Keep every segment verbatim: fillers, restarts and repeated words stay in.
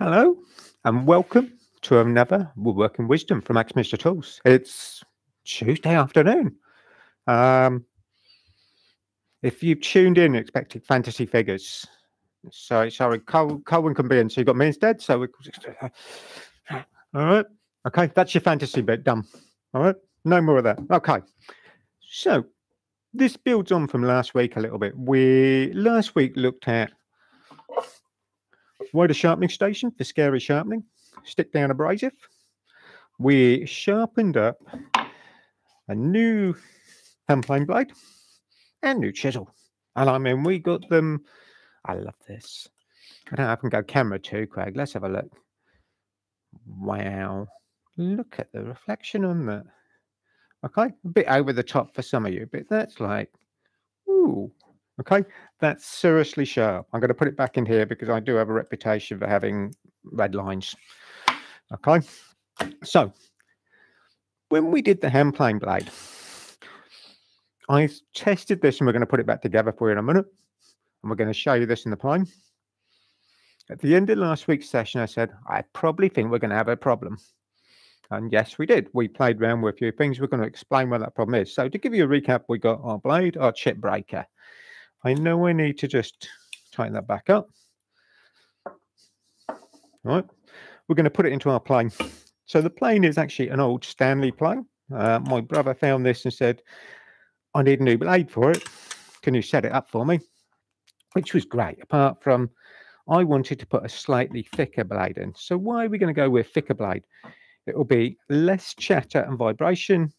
Hello and welcome to another Woodworking Wisdom from Axminster Tools. It's Tuesday afternoon. Um, if you've tuned in, expected fantasy figures. Sorry, sorry, Colin can be in, so you got me instead. So, we're... all right, okay, that's your fantasy bit done. All right, no more of that. Okay, so this builds on from last week a little bit. We last week looked at wider sharpening station for scary sharpening, stick down abrasive. We sharpened up a new hand plane blade and new chisel. And I mean, we got them. I love this. I don't know if I can go camera too, Craig. Let's have a look. Wow. Look at the reflection on that. Okay. A bit over the top for some of you, but that's like, ooh. Okay, that's seriously sharp. I'm going to put it back in here because I do have a reputation for having red lines. Okay, so when we did the hand plane blade, I tested this and we're going to put it back together for you in a minute. And we're going to show you this in the plane. At the end of last week's session, I said, I probably think we're going to have a problem. And yes, we did. We played around with a few things. We're going to explain what that problem is. So to give you a recap, we got our blade, our chip breaker. I know I need to just tighten that back up. All right. We're going to put it into our plane. So the plane is actually an old Stanley plane. Uh, my brother found this and said, I need a new blade for it. Can you set it up for me? Which was great, apart from I wanted to put a slightly thicker blade in. So why are we going to go with thicker blade? It will be less chatter and vibration,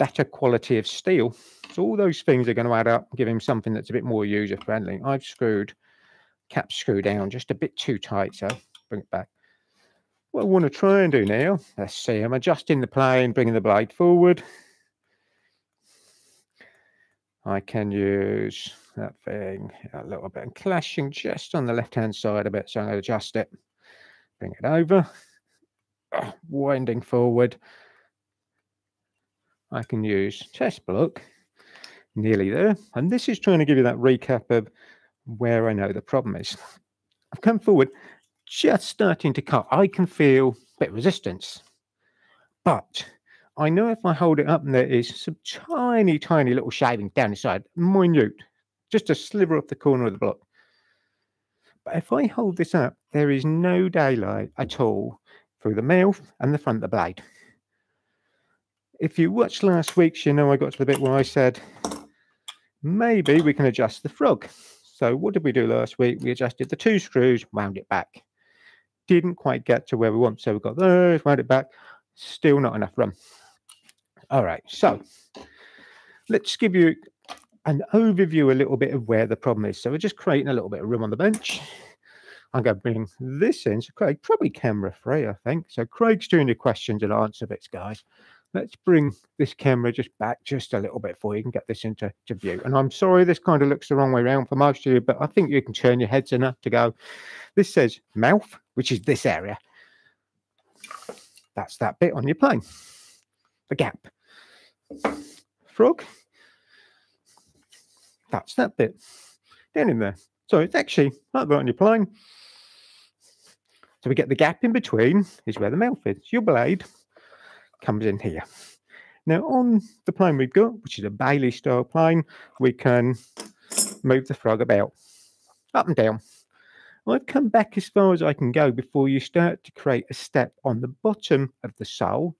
better quality of steel. So all those things are going to add up, give him something that's a bit more user-friendly. I've screwed, cap screw down just a bit too tight, so bring it back. What I want to try and do now, let's see, I'm adjusting the plane, bringing the blade forward. I can use that thing a little bit. I'm clashing just on the left-hand side a bit, so I'm going to adjust it. Bring it over, oh, winding forward. I can use test block, nearly there. And this is trying to give you that recap of where I know the problem is. I've come forward, just starting to cut. I can feel a bit of resistance. But I know if I hold it up and there is some tiny, tiny little shaving down inside, minute, just a sliver off the corner of the block. But if I hold this up, there is no daylight at all through the mouth and the front of the blade. If you watched last week's, you know I got to the bit where I said, maybe we can adjust the frog. So what did we do last week? We adjusted the two screws, wound it back. Didn't quite get to where we want, so we got those, wound it back. Still not enough room. All right, so let's give you an overview, a little bit of where the problem is. So we're just creating a little bit of room on the bench. I'm going to bring this in. So Craig, probably camera free, I think. So Craig's doing your questions and answer bits, guys. Let's bring this camera just back just a little bit for you can get this into to view. And I'm sorry, this kind of looks the wrong way around for most of you, but I think you can turn your heads enough to go. This says mouth, which is this area. That's that bit on your plane. The gap. Frog. That's that bit. Down in there. So it's actually that bit on your plane. So we get the gap in between is where the mouth is. Your blade comes in here. Now on the plane we've got, which is a Bailey style plane, we can move the frog about up and down. I've come back as far as I can go before you start to create a step on the bottom of the sole.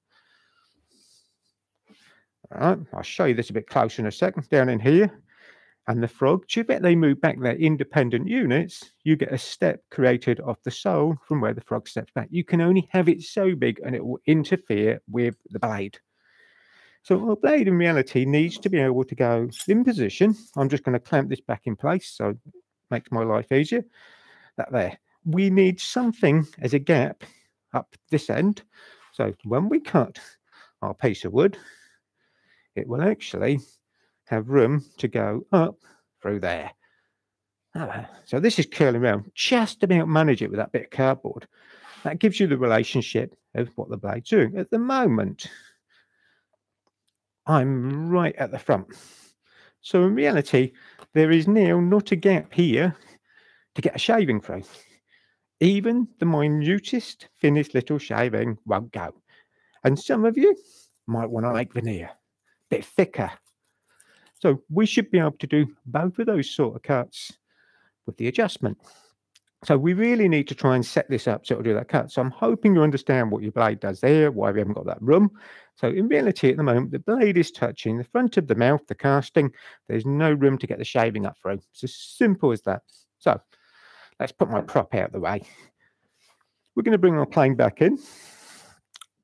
All right, I'll show you this a bit closer in a second. Down in here, and the frog, do you bet they move back their independent units? You get a step created off the sole from where the frog steps back. You can only have it so big and it will interfere with the blade. So our blade in reality needs to be able to go in position. I'm just going to clamp this back in place so it makes my life easier. That there. We need something as a gap up this end. So when we cut our piece of wood, it will actually have room to go up through there. So this is curling around. Just about manage it with that bit of cardboard. That gives you the relationship of what the blade's doing. At the moment, I'm right at the front. So in reality, there is now not a gap here to get a shaving through. Even the minutest thinnest little shaving won't go. And some of you might want to make veneer, a bit thicker. So we should be able to do both of those sort of cuts with the adjustment. So we really need to try and set this up so it'll do that cut. So I'm hoping you understand what your blade does there, why we haven't got that room. So in reality, at the moment, the blade is touching the front of the mouth, the casting. There's no room to get the shaving up through. It's as simple as that. So let's put my prop out of the way. We're going to bring our plane back in.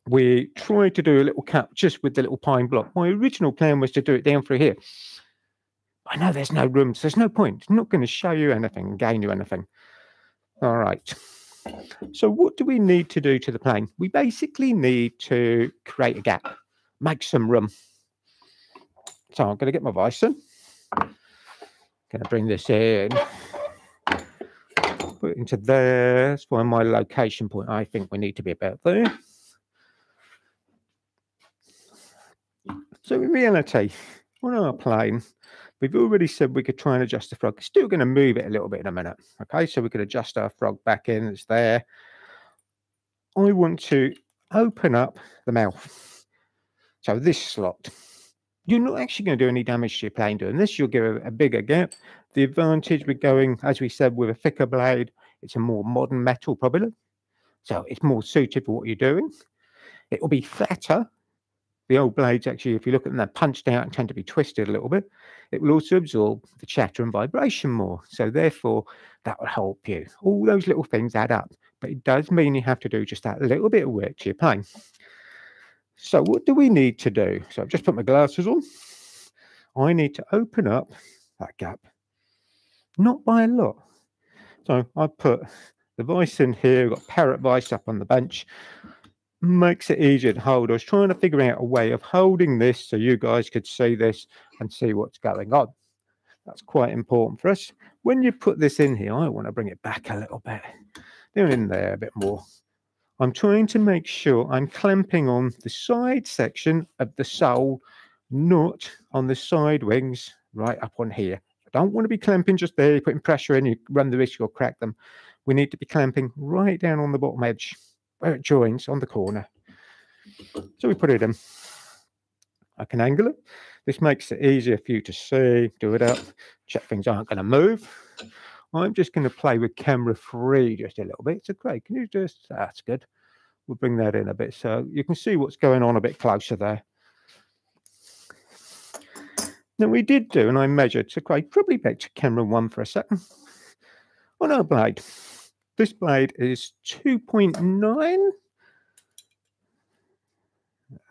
We try to do a little cut just with the little pine block. My original plan was to do it down through here. I know there's no room, so there's no point. It's not going to show you anything, gain you anything. All right, so what do we need to do to the plane? We basically need to create a gap, make some room. So I'm going to get my vise in. I'm going to bring this in, put it into there. That's why my location point, I think we need to be about there. So in reality, on our plane, we've already said we could try and adjust the frog. Still going to move it a little bit in a minute. Okay, so we could adjust our frog back in. It's there. I want to open up the mouth. So this slot. You're not actually going to do any damage to your plane doing this. You'll give a, a bigger gap. The advantage with going, as we said, with a thicker blade, it's a more modern metal probably. So it's more suited for what you're doing. It will be flatter. The old blades, actually, if you look at them, they're punched out and tend to be twisted a little bit. It will also absorb the chatter and vibration more. So therefore, that will help you. All those little things add up. But it does mean you have to do just that little bit of work to your plane. So what do we need to do? So I've just put my glasses on. I need to open up that gap. Not by a lot. So I put the vise in here. We've got parrot vise up on the bench. Makes it easier to hold. I was trying to figure out a way of holding this so you guys could see this and see what's going on. That's quite important for us. When you put this in here, I want to bring it back a little bit. Down in there a bit more. I'm trying to make sure I'm clamping on the side section of the sole, not on the side wings right up on here. I don't want to be clamping just there, putting pressure in, you run the risk you'll crack them. We need to be clamping right down on the bottom edge, where it joins on the corner. So we put it in. I can angle it. This makes it easier for you to see, do it up, check things aren't going to move. I'm just going to play with camera free just a little bit. So great, can you just, that's good. We'll bring that in a bit so you can see what's going on a bit closer there. Now we did do, and I measured, so great, probably back to camera one for a second. On our blade. This blade is two point nine.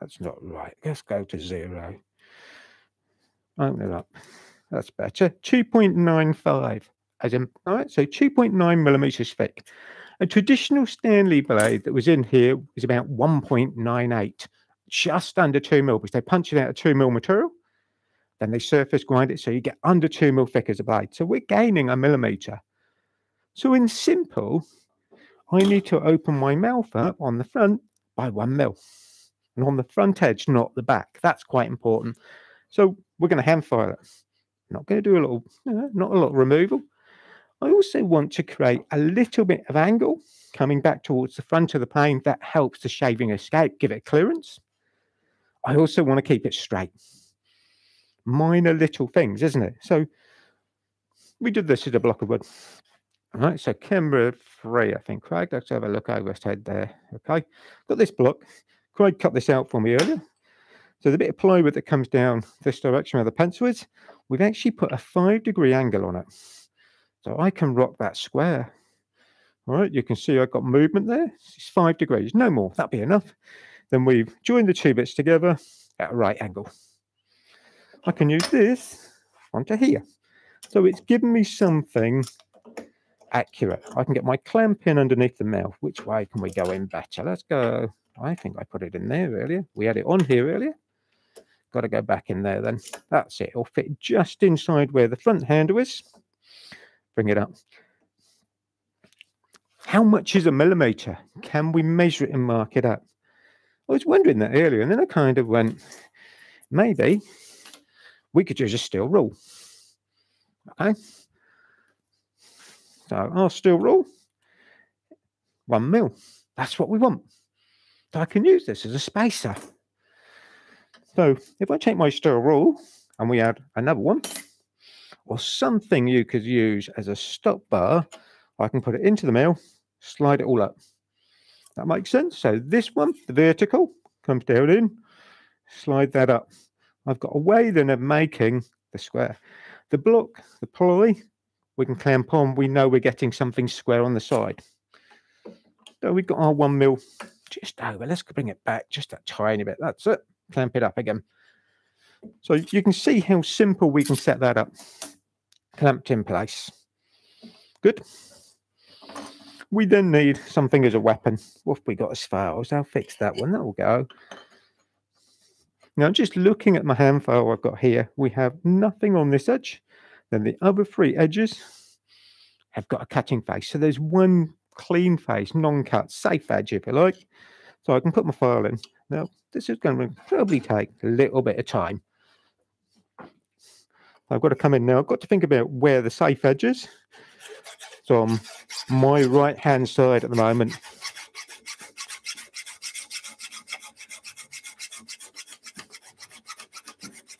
That's not right. Let's go to zero. Open it up. That's better. two point nine five. As in, all right, so two point nine millimeters thick. A traditional Stanley blade that was in here is about one point nine eight, just under two mil, because they punch it out of two mil material. Then they surface grind it, so you get under two mil thick as a blade. So we're gaining a millimeter. So in simple, I need to open my mouth up on the front by one mil. And on the front edge, not the back. That's quite important. So we're going to hand file it. I'm not going to do a little, you know, not a lot of removal. I also want to create a little bit of angle coming back towards the front of the plane. That helps the shaving escape, give it clearance. I also want to keep it straight. Minor little things, isn't it? So we did this as a block of wood. All right, so camera three, I think, Craig. Let's have a look over his head there. Okay, got this block. Craig cut this out for me earlier. So the bit of plywood that comes down this direction where the pencil is, we've actually put a five degree angle on it. So I can rock that square. All right, you can see I've got movement there. It's five degrees, no more. That'd be enough. Then we've joined the two bits together at a right angle. I can use this onto here. So it's given me something accurate. I can get my clamp in underneath the mouth. Which way can we go in better? Let's go. I think I put it in there earlier. We had it on here earlier. Got to go back in there then. That's it. It'll fit just inside where the front handle is. Bring it up. How much is a millimeter? Can we measure it and mark it up? I was wondering that earlier, and then I kind of went, maybe we could use a steel rule. Okay. So our steel rule one mil. That's what we want. So I can use this as a spacer. So if I take my steel rule and we add another one, or something you could use as a stop bar, I can put it into the mill, slide it all up. That makes sense. So this one, the vertical, comes down in, slide that up. I've got a way then of making the square. The block, the ploy, we can clamp on. We know we're getting something square on the side. So we've got our one mil just over. Let's bring it back just a tiny bit. That's it. Clamp it up again. So you can see how simple we can set that up. Clamped in place. Good. We then need something as a weapon. What have we got as files? I'll fix that one. That'll go. Now, just looking at my hand file I've got here, we have nothing on this edge. Then the other three edges have got a cutting face. So there's one clean face, non-cut, safe edge, if you like. So I can put my file in. Now, this is going to probably take a little bit of time. I've got to come in now. I've got to think about where the safe edge is. So on my right-hand side at the moment.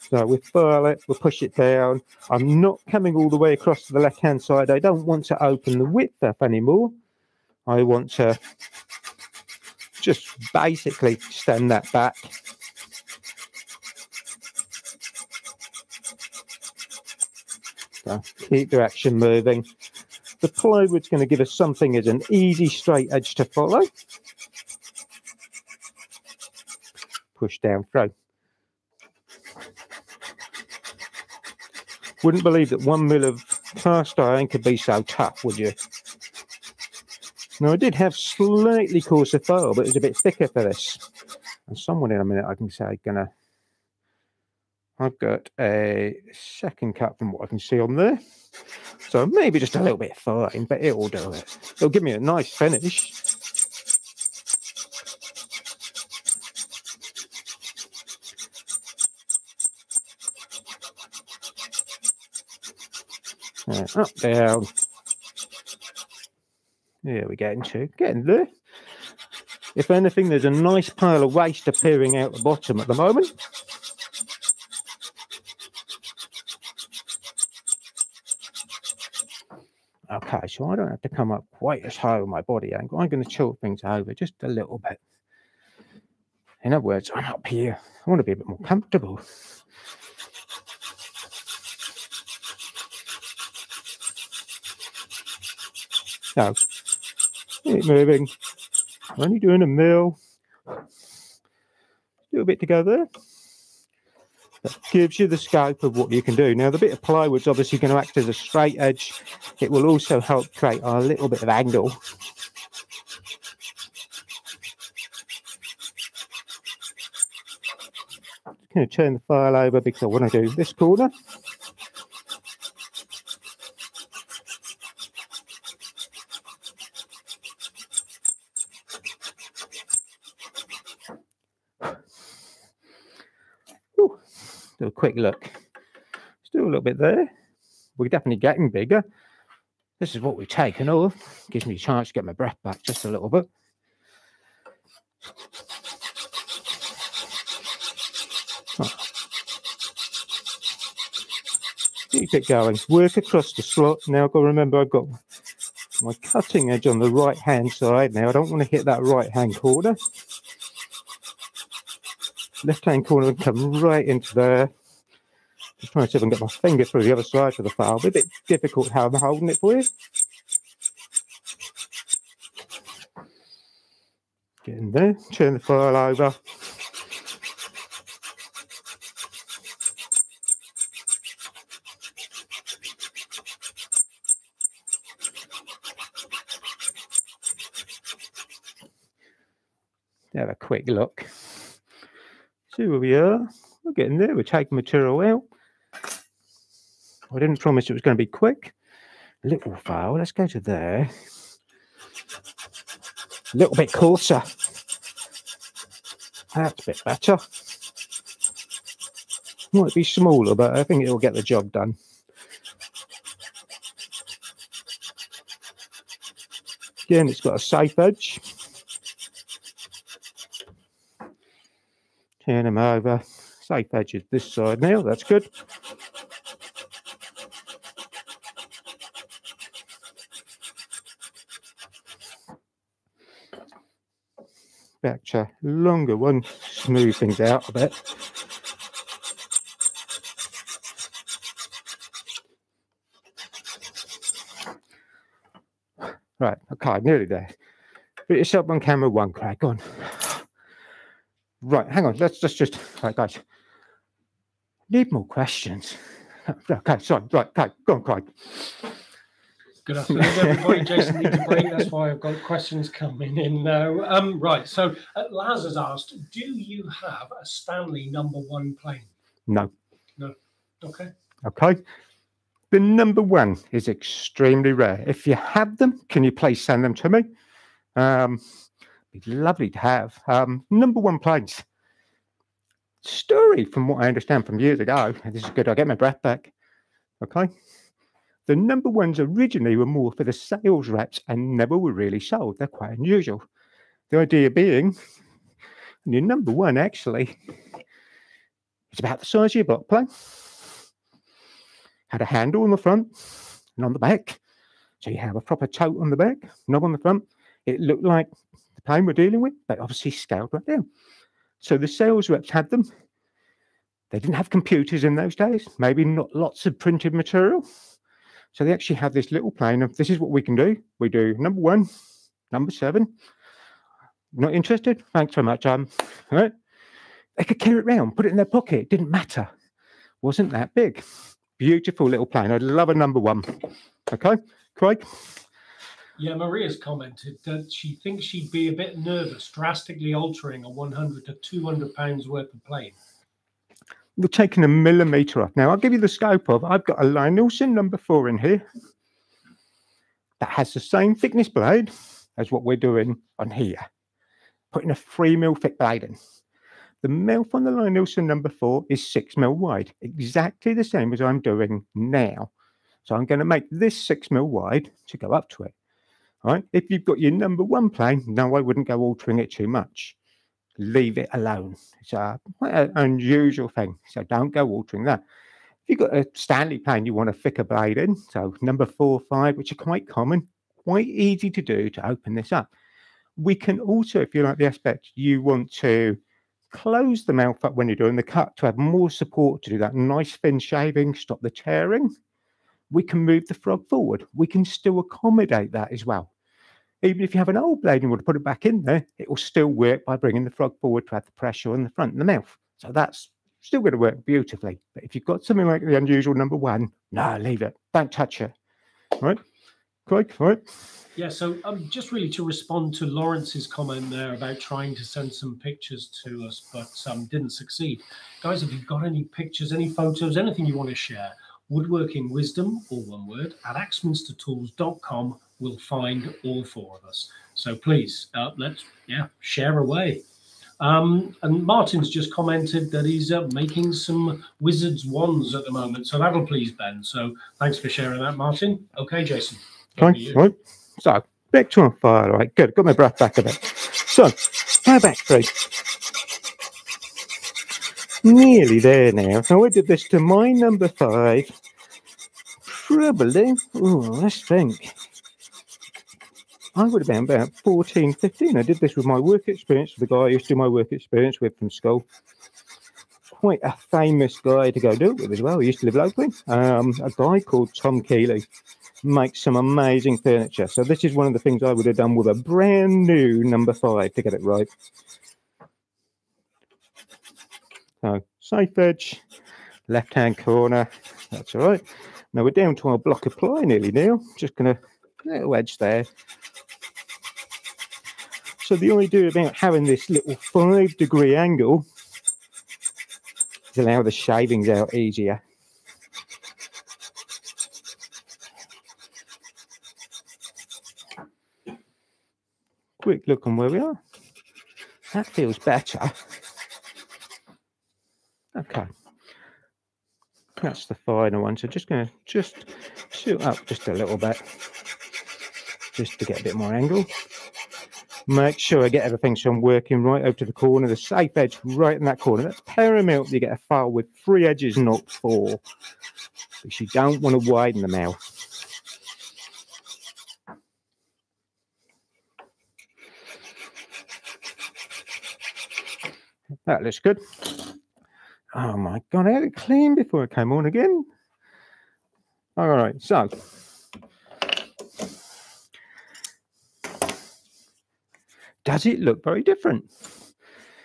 So we furl it, we'll push it down. I'm not coming all the way across to the left-hand side. I don't want to open the width up anymore. I want to just basically extend that back. So keep direction moving. The plywood's going to give us something as an easy straight edge to follow. Push down through. Wouldn't believe that one mil of cast iron could be so tough, would you? Now, I did have slightly coarser file, but it was a bit thicker for this. And someone in a minute, I can say, gonna. I've got a second cut from what I can see on there. So maybe just a little bit fine, but it will do it. It'll give me a nice finish. And up, down. There we get into getting there. If anything, there's a nice pile of waste appearing out the bottom at the moment. Okay, so I don't have to come up quite as high with my body angle. I'm going to tilt things over just a little bit. In other words, I'm up here. I want to be a bit more comfortable. So, keep moving. I'm only doing a mill. A little bit to go there. That gives you the scope of what you can do. Now, the bit of plywood's obviously going to act as a straight edge. It will also help create a little bit of angle. I'm going to turn the file over because I want to do this corner. A quick look. Still a little bit there. We're definitely getting bigger. This is what we've taken off. Gives me a chance to get my breath back just a little bit. Oh. Keep it going. Work across the slot. Now I've got to remember I've got my cutting edge on the right hand side. Now I don't want to hit that right hand corner. Left-hand corner would come right into there. Just trying to see if I can get my finger through the other side of the file. It'd be a bit difficult how I'm holding it for you. Get in there. Turn the file over. Have a quick look. See where we are. We're getting there. We're taking material out. I didn't promise it was going to be quick. A little file. Let's go to there. A little bit coarser. That's a bit better. Might be smaller, but I think it'll get the job done. Again, it's got a safe edge. Turn them over. Safe edge is this side now. That's good. Back to longer one. Smooth things out a bit. Right, okay, nearly there. Put yourself on camera one, Craig, go on. Right, hang on, let's, let's just, right, guys. Need more questions. Okay, sorry, right, okay, go on, Craig. Good afternoon, everybody. Jason needs a break, that's why I've got questions coming in now. Um, right, so uh, Laz has asked, do you have a Stanley number one plane? No. No, okay. Okay. The number one is extremely rare. If you have them, can you please send them to me? Um, it'd be lovely to have. Um, number one planes. Story, from what I understand from years ago, and this is good, I'll get my breath back. Okay. The number ones originally were more for the sales reps and never were really sold. They're quite unusual. The idea being, and your number one actually, it's about the size of your block plane. Had a handle on the front and on the back, so you have a proper tote on the back, knob on the front. It looked like the plane we're dealing with, but obviously scaled right down. So the sales reps had them. They didn't have computers in those days, maybe not lots of printed material. So they actually have this little plane of, this is what we can do. We do number one, number seven. Not interested? Thanks so much. Um, all right. They could carry it around, put it in their pocket. It didn't matter. Wasn't that big. Beautiful little plane. I'd love a number one. Okay, Craig? Yeah, Maria's commented that she thinks she'd be a bit nervous drastically altering a one hundred to two hundred pounds worth of plane. We're taking a millimetre off. Now, I'll give you the scope of, I've got a Lie-Nielsen number four in here that has the same thickness blade as what we're doing on here. Putting a three mil thick blade in. The mouth on the Lie-Nielsen number four is six mil wide, exactly the same as I'm doing now. So I'm going to make this six mil wide to go up to it. All right. If you've got your number one plane, no, I wouldn't go altering it too much. Leave it alone. It's a, quite an unusual thing, so don't go altering that. If you've got a Stanley plane you want a thicker blade in, so number four, five, which are quite common, quite easy to do to open this up. We can also, if you like the aspect, you want to close the mouth up when you're doing the cut to have more support to do that nice thin shaving, stop the tearing. We can move the frog forward. We can still accommodate that as well. Even if you have an old blade and you want to put it back in there, it will still work by bringing the frog forward to add the pressure on the front of the mouth. So that's still going to work beautifully. But if you've got something like the unusual number one, no, leave it. Don't touch it. All right? Craig, all right? Yeah, so um, just really to respond to Lawrence's comment there about trying to send some pictures to us, but um, didn't succeed. Guys, have you got any pictures, any photos, anything you want to share? Woodworking Wisdom, all one word, at axminster tools dot com will find all four of us. So please, uh, let's yeah share away. Um, and Martin's just commented that he's uh, making some wizard's wands at the moment. So that'll please Ben. So thanks for sharing that, Martin. Okay, Jason. Okay, right. So back to on fire, all right, good. Got my breath back a bit. So now back three. Nearly there now. So I did this to my number five. Probably, oh, let's think. I would have been about fourteen, fifteen. I did this with my work experience, the guy I used to do my work experience with from school. Quite a famous guy to go do it with as well. He used to live locally. Um, a guy called Tom Keeley. Makes some amazing furniture. So this is one of the things I would have done with a brand new number five to get it right. So safe edge, left hand corner. That's all right. Now we're down to our block of ply nearly now. Just gonna little edge there. So the idea about having this little five degree angle is allow the shavings out easier. Quick look on where we are. That feels better. Okay. That's the final one. So just going to just shoot up just a little bit. just to get a bit more angle. Make sure I get everything so I'm working right over to the corner, the safe edge right in that corner. That's paramount. You get a file with three edges, not four, because you don't want to widen them out. That looks good. Oh my God, I had it clean before I came on again. All right, so does it look very different?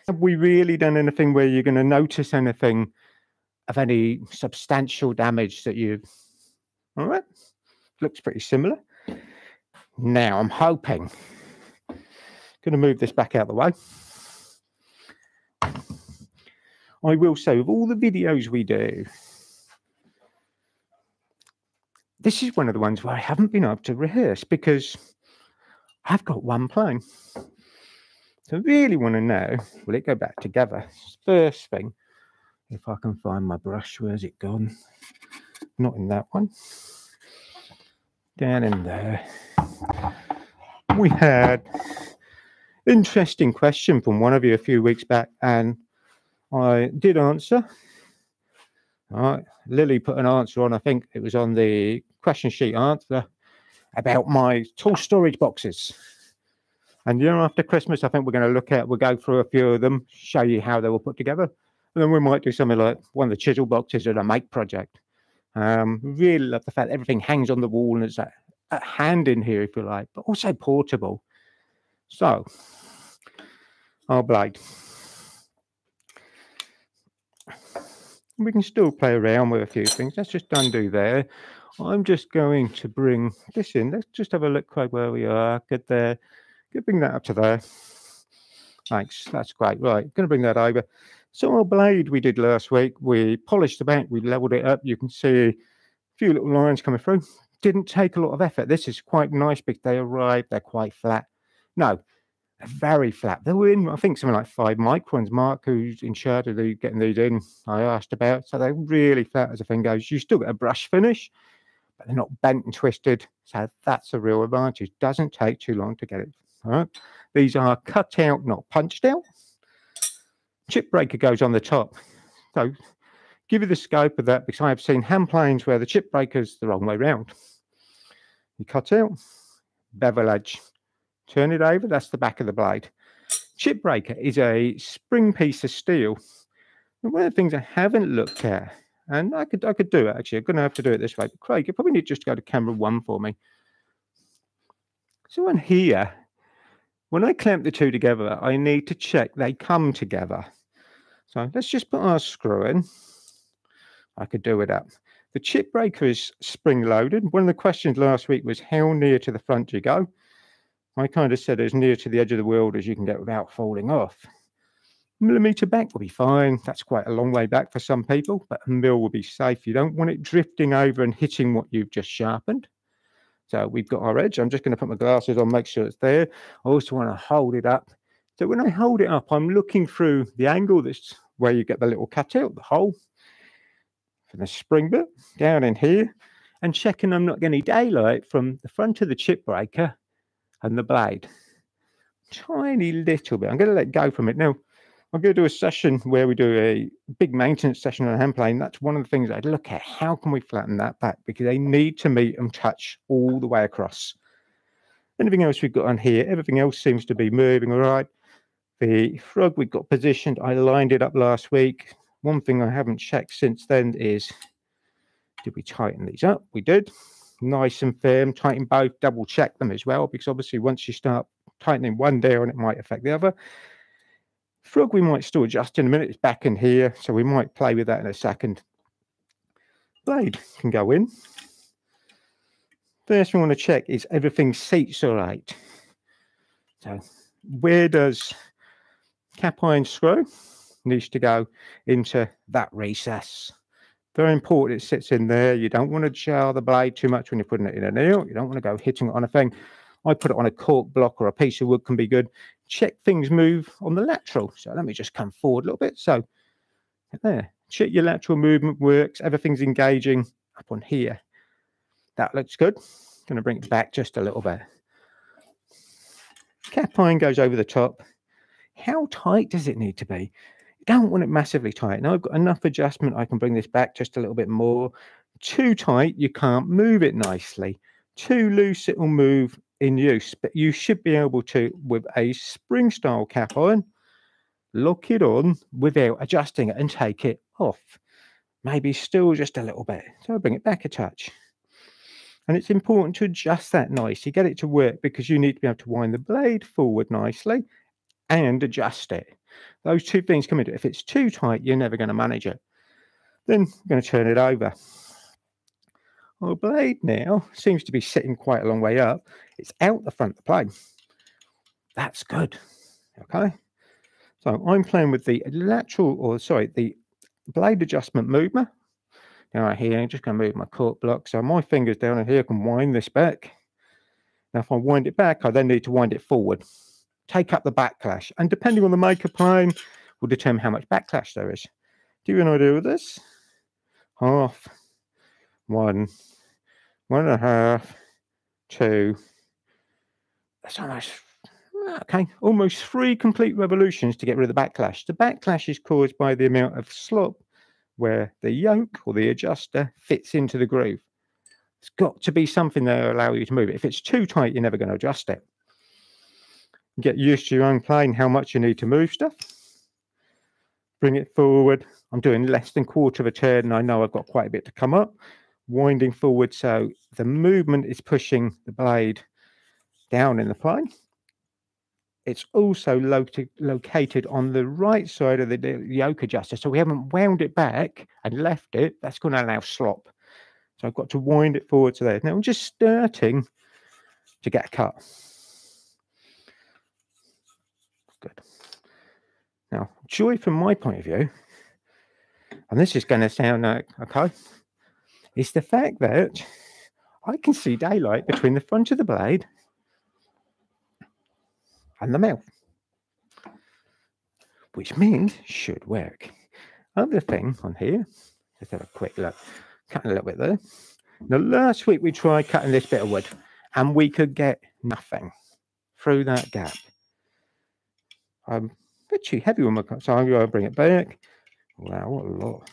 Have we really done anything where you're going to notice anything of any substantial damage that you've... All right, looks pretty similar. Now I'm hoping, going to move this back out of the way. I will say, of all the videos we do, this is one of the ones where I haven't been able to rehearse because I've got one plane. So I really want to know, will it go back together? First thing, if I can find my brush, where's it gone? Not in that one. Down in there. We had an interesting question from one of you a few weeks back, and I did answer. All right, Lily put an answer on, I think it was on the question sheet answer, about my tool storage boxes. And, you know, after Christmas, I think we're going to look at, we'll go through a few of them, show you how they were put together. And then we might do something like one of the chisel boxes at a make project. Um, really love the fact that everything hangs on the wall and it's at, at hand in here, if you like, but also portable. So, our blade. We can still play around with a few things. Let's just undo there. I'm just going to bring this in. Let's just have a look quite where we are. Good there. Could bring that up to there. Thanks. That's great. Right. Going to bring that over. So our blade we did last week, we polished the back. We leveled it up. You can see a few little lines coming through. Didn't take a lot of effort. This is quite nice because they arrive. They're quite flat. No, they're very flat. They were in, I think, something like five microns. Mark, who's in charge of the, getting these in, I asked about. So they're really flat as the thing goes. You still get a brush finish, but they're not bent and twisted. So that's a real advantage. Doesn't take too long to get it. All right. These are cut out, not punched out. Chip breaker goes on the top. So give you the scope of that, because I have seen hand planes where the chip breaker's the wrong way round. You cut out, bevel edge, turn it over. That's the back of the blade. Chip breaker is a spring piece of steel. And one of the things I haven't looked at, and I could I could do it actually. I'm going to have to do it this way. But Craig, you probably need just to go to camera one for me. So on here, when I clamp the two together, I need to check they come together. So let's just put our screw in. I could do it up. The chip breaker is spring-loaded. One of the questions last week was how near to the front do you go? I kind of said as near to the edge of the world as you can get without falling off. A millimetre back will be fine. That's quite a long way back for some people, but a mil will be safe. You don't want it drifting over and hitting what you've just sharpened. So we've got our edge. I'm just going to put my glasses on, make sure it's there. I also want to hold it up. So when I hold it up, I'm looking through the angle that's where you get the little cutout, the hole, from the spring bit down in here, and checking I'm not getting any daylight from the front of the chip breaker and the blade. Tiny little bit. I'm going to let go from it. Now, I'm going to do a session where we do a big maintenance session on a hand plane. That's one of the things I'd look at. How can we flatten that back? Because they need to meet and touch all the way across. Anything else we've got on here, everything else seems to be moving all right. The frog we've got positioned. I lined it up last week. One thing I haven't checked since then is, did we tighten these up? We did. Nice and firm. Tighten both. Double check them as well, because obviously once you start tightening one down, it might affect the other. Frog we might still adjust in a minute. It's back in here, so we might play with that in a second. Blade can go in. First we want to check is everything seats all right. So where does cap iron screw needs to go into that recess? Very important it sits in there. You don't want to jar the blade too much when you're putting it in a nail. You don't want to go hitting it on a thing. I put it on a cork block or a piece of wood can be good. Check things move on the lateral. So let me just come forward a little bit. So there, check your lateral movement works. Everything's engaging up on here. That looks good. Going to bring it back just a little bit. Cap iron goes over the top. How tight does it need to be? You don't want it massively tight. Now I've got enough adjustment. I can bring this back just a little bit more. Too tight, you can't move it nicely. Too loose, it will move in use. But you should be able to, with a spring style cap iron, lock it on without adjusting it and take it off. Maybe still just a little bit. So I'll bring it back a touch. And it's important to adjust that nicely. Get it to work, because you need to be able to wind the blade forward nicely and adjust it. Those two things come into it. If it's too tight, you're never going to manage it. Then I'm going to turn it over. Our blade now seems to be sitting quite a long way up. It's out the front of the plane. That's good. Okay. So I'm playing with the lateral, or sorry, the blade adjustment movement. Now right here, I'm just going to move my cork block. So my finger's down in here, I can wind this back. Now if I wind it back, I then need to wind it forward. Take up the backlash. And depending on the make of plane, will determine how much backlash there is. Do you have an idea of this? Half, one, one and a half, two. That's almost, okay, almost three complete revolutions to get rid of the backlash. The backlash is caused by the amount of slop where the yoke or the adjuster fits into the groove. It's got to be something that will allow you to move it. If it's too tight, you're never going to adjust it. Get used to your own plane, how much you need to move stuff. Bring it forward. I'm doing less than quarter of a turn, and I know I've got quite a bit to come up. Winding forward, so the movement is pushing the blade down in the plane. It's also lo located on the right side of the, the yoke adjuster. So we haven't wound it back and left it. That's going to allow slop. So I've got to wind it forward to there. Now I'm just starting to get a cut. Good. Now, joy from my point of view, and this is going to sound like, okay, is the fact that I can see daylight between the front of the blade and the mouth, which means should work. Other thing on here, let's have a quick look. Cutting a little bit there. Now last week we tried cutting this bit of wood and we could get nothing through that gap. I'm too heavy with my cut, so I'm going to bring it back. Wow, what a lot.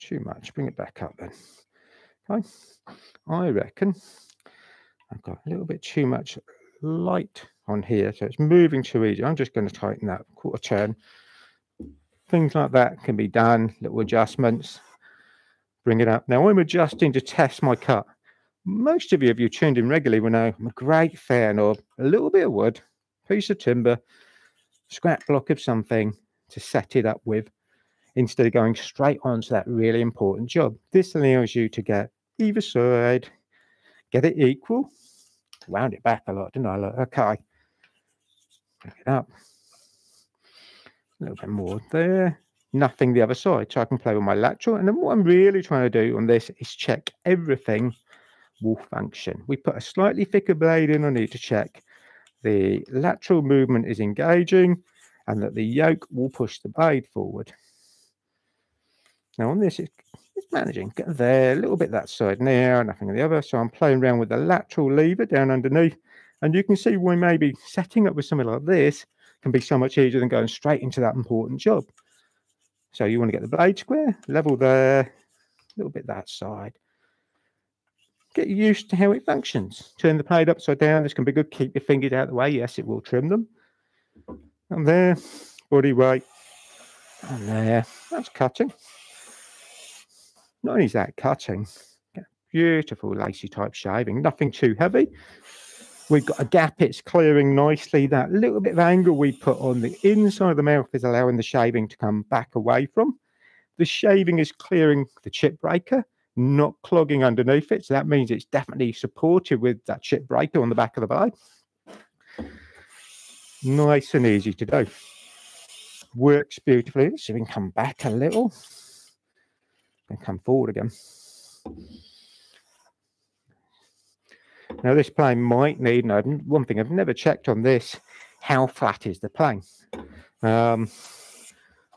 Too much. Bring it back up then. Okay. I reckon I've got a little bit too much light on here, so it's moving too easy. I'm just going to tighten that quarter turn. Things like that can be done, little adjustments. Bring it up. Now I'm adjusting to test my cut. Most of you, if you tuned in regularly, will know I'm a great fan of a little bit of wood, piece of timber, scrap block of something to set it up with, instead of going straight on to that really important job. This allows you to get either side, get it equal. Wound it back a lot, didn't I? Okay. Bring it up. A little bit more there. Nothing the other side. So I can play with my lateral. And then what I'm really trying to do on this is check everything will function. We put a slightly thicker blade in. I need to check the lateral movement is engaging and that the yoke will push the blade forward. Now on this, it's managing. Get there, a little bit that side now, nothing on the other. So I'm playing around with the lateral lever down underneath. And you can see why maybe setting up with something like this can be so much easier than going straight into that important job. So you want to get the blade square, level there, a little bit that side. Get used to how it functions. Turn the blade upside down. This can be good. Keep your fingers out of the way. Yes, it will trim them. And there, body weight. And there, that's cutting. Not only is that cutting, beautiful lacy type shaving, nothing too heavy. We've got a gap, it's clearing nicely. That little bit of angle we put on the inside of the mouth is allowing the shaving to come back away from. The shaving is clearing the chip breaker, not clogging underneath it. So that means it's definitely supported with that chip breaker on the back of the blade. Nice and easy to do. Works beautifully. Let's see if we can come back a little. And come forward again. Now this plane might need, no, one thing I've never checked on this, how flat is the plane? Um,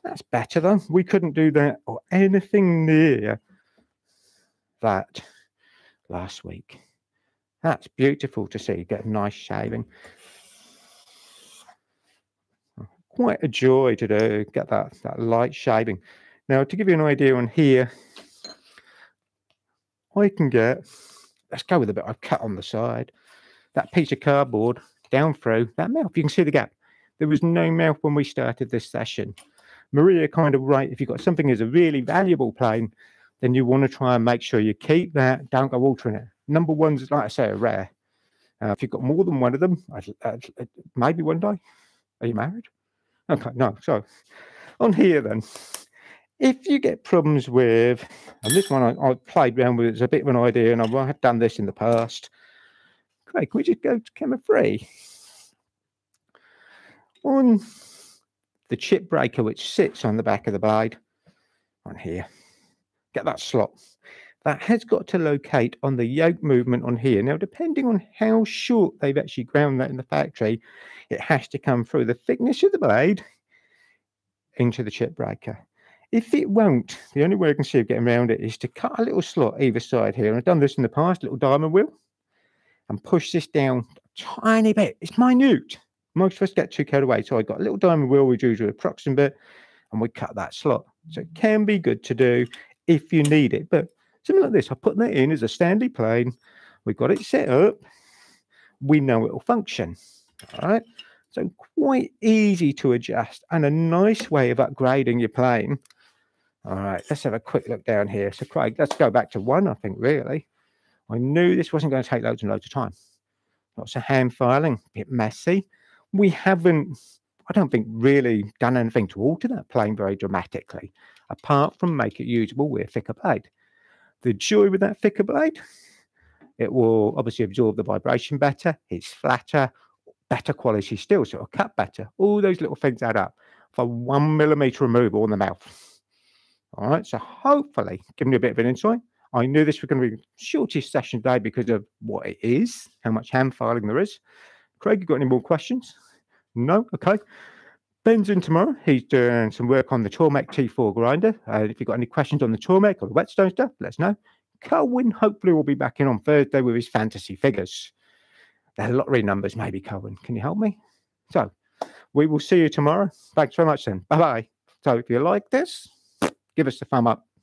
that's better though. We couldn't do that or anything near that last week. That's beautiful to see. You get a nice shaving. quite a joy to do, get that, that light shading. Now, to give you an idea on here, I can get, let's go with a bit I've cut on the side, that piece of cardboard down through that mouth. You can see the gap. There was no mouth when we started this session. Maria kind of right, if you've got something as a really valuable plane, then you want to try and make sure you keep that, don't go altering it. Number ones, like I say, are rare. Uh, if you've got more than one of them, I, I, maybe one day. Are you married? Okay, no. So on here then, if you get problems with, and this one I, I played around with, it's a bit of an idea, and I have done this in the past. Okay, can we just go to camera three? On the chip breaker, which sits on the back of the blade, on here, get that slot. That has got to locate on the yoke movement on here. Now, depending on how short they've actually ground that in the factory, it has to come through the thickness of the blade into the chip breaker. If it won't, the only way I can see of getting around it is to cut a little slot either side here. And I've done this in the past, little diamond wheel, and push this down a tiny bit. It's minute. Most of us get too carried away. So I got a little diamond wheel, we drew to a Proxxon bit, and we cut that slot. So it can be good to do if you need it. But something like this, I put that in as a Stanley plane. We've got it set up. We know it'll function. All right. So quite easy to adjust and a nice way of upgrading your plane. All right, let's have a quick look down here. So, Craig, let's go back to one, I think, really. I knew this wasn't going to take loads and loads of time. Lots of hand filing, a bit messy. We haven't, I don't think, really done anything to alter that plane very dramatically, apart from make it usable with a thicker blade. The joy with that thicker blade, it will obviously absorb the vibration better. It's flatter, better quality steel, so it'll cut better. All those little things add up for one millimetre removal on the mouth. All right, so hopefully, giving you a bit of an insight. I knew this was going to be the shortest session today because of what it is, how much hand filing there is. Craig, you got any more questions? No? Okay. Ben's in tomorrow. He's doing some work on the Tormek T four grinder. Uh, if you've got any questions on the Tormek or the whetstone stuff, let us know. Colwyn hopefully will be back in on Thursday with his fantasy figures. They're lottery numbers, maybe, Colwyn. Can you help me? So, we will see you tomorrow. Thanks very much, then. Bye-bye. So, if you like this, give us a thumb up.